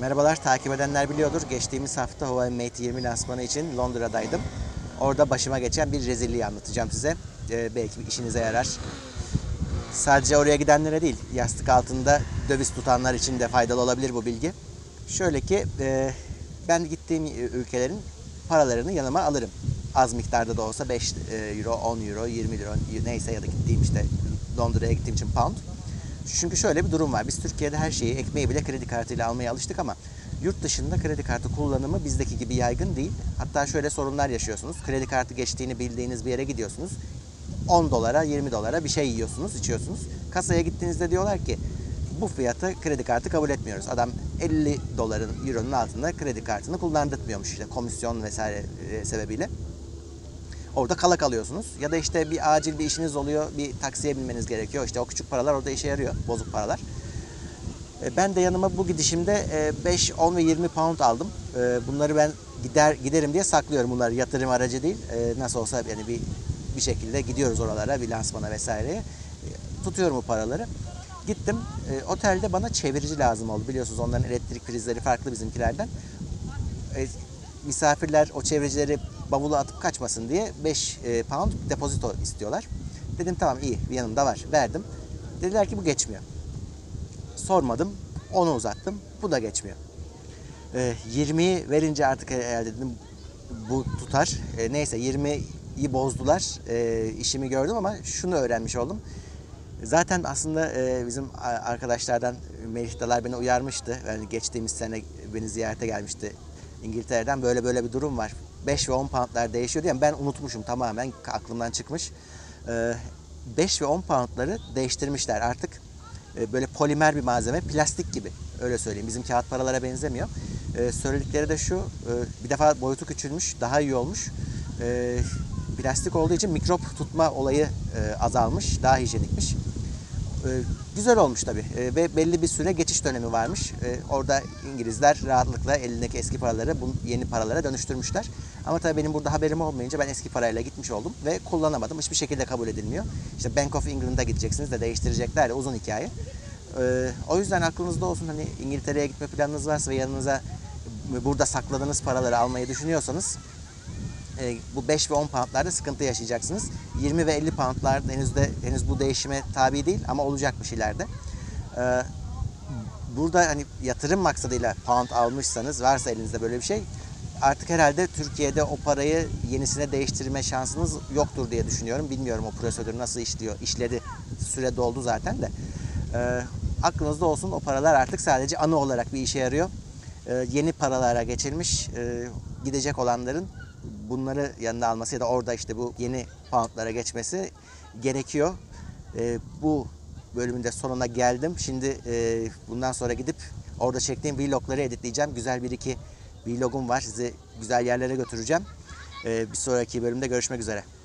Merhabalar, takip edenler biliyordur. Geçtiğimiz hafta Huawei Mate 20 lansmanı için Londra'daydım. Orada başıma geçen bir rezilliği anlatacağım size. Belki bir işinize yarar. Sadece oraya gidenlere değil, yastık altında döviz tutanlar için de faydalı olabilir bu bilgi. Şöyle ki, ben gittiğim ülkelerin paralarını yanıma alırım. Az miktarda da olsa 5 euro, 10 euro, 20 euro neyse ya da gittiğim işte Londra'ya gittiğim için pound. Çünkü şöyle bir durum var. Biz Türkiye'de her şeyi, ekmeği bile kredi kartıyla almaya alıştık ama yurt dışında kredi kartı kullanımı bizdeki gibi yaygın değil. Hatta şöyle sorunlar yaşıyorsunuz. Kredi kartı geçtiğini bildiğiniz bir yere gidiyorsunuz. 10 dolara, 20 dolara bir şey yiyorsunuz, içiyorsunuz. Kasaya gittiğinizde diyorlar ki bu fiyata kredi kartı kabul etmiyoruz. Adam 50 doların, euronun altında kredi kartını kullandırtmıyormuş işte komisyon vesaire sebebiyle. Orada kala kalıyorsunuz ya da işte bir acil bir işiniz oluyor, bir taksiye binmeniz gerekiyor. İşte o küçük paralar orada işe yarıyor, bozuk paralar. Ben de yanıma bu gidişimde 5, 10 ve 20 pound aldım. Bunları ben giderim diye saklıyorum. Bunlar yatırım aracı değil. Nasıl olsa yani bir şekilde gidiyoruz oralara, bir lansmana vesaireye. Tutuyorum bu paraları. Gittim, otelde bana çevirici lazım oldu. Biliyorsunuz onların elektrik prizleri farklı bizimkilerden. Misafirler o çeviricileri bavula atıp kaçmasın diye 5 pound depozito istiyorlar. Dedim tamam iyi, yanımda var, verdim. Dediler ki bu geçmiyor. Sormadım, onu uzattım, bu da geçmiyor. 20'yi verince artık herhalde dedim bu tutar. Neyse 20'yi bozdular, işimi gördüm ama şunu öğrenmiş oldum. Zaten aslında bizim arkadaşlardan Melih Dalar beni uyarmıştı. Yani geçtiğimiz sene beni ziyarete gelmişti İngiltere'den, böyle bir durum var. 5 ve 10 poundlar değişiyor diye ben unutmuşum, tamamen aklımdan çıkmış. 5 ve 10 poundları değiştirmişler artık. Böyle polimer bir malzeme, plastik gibi, öyle söyleyeyim. Bizim kağıt paralara benzemiyor. Söyledikleri de şu, bir defa boyutu küçülmüş, daha iyi olmuş. Plastik olduğu için mikrop tutma olayı azalmış, daha hijyenikmiş. Güzel olmuş tabii ve belli bir süre geçiş dönemi varmış. Orada İngilizler rahatlıkla elindeki eski paraları bu yeni paralara dönüştürmüşler. Ama tabii benim burada haberim olmayınca ben eski parayla gitmiş oldum ve kullanamadım. Hiçbir şekilde kabul edilmiyor. İşte Bank of England'a gideceksiniz de değiştirecekler de uzun hikaye. O yüzden aklınızda olsun, hani İngiltere'ye gitme planınız varsa ve yanınıza burada sakladığınız paraları almayı düşünüyorsanız bu 5 ve 10 poundlarda sıkıntı yaşayacaksınız. 20 ve 50 poundlar henüz bu değişime tabi değil ama olacakmış ileride. Burada hani yatırım maksadıyla pound almışsanız, varsa elinizde böyle bir şey, artık herhalde Türkiye'de o parayı yenisine değiştirme şansınız yoktur diye düşünüyorum. Bilmiyorum o prosedür nasıl işledi. Süre doldu zaten de. Aklınızda olsun, o paralar artık sadece anı olarak bir işe yarıyor. Yeni paralara geçilmiş, gidecek olanların bunları yanına alması ya da orada işte bu yeni poundlara geçmesi gerekiyor. Bu bölümün de sonuna geldim. Şimdi bundan sonra gidip orada çektiğim vlogları editleyeceğim. Güzel bir iki vlogum var. Sizi güzel yerlere götüreceğim. Bir sonraki bölümde görüşmek üzere.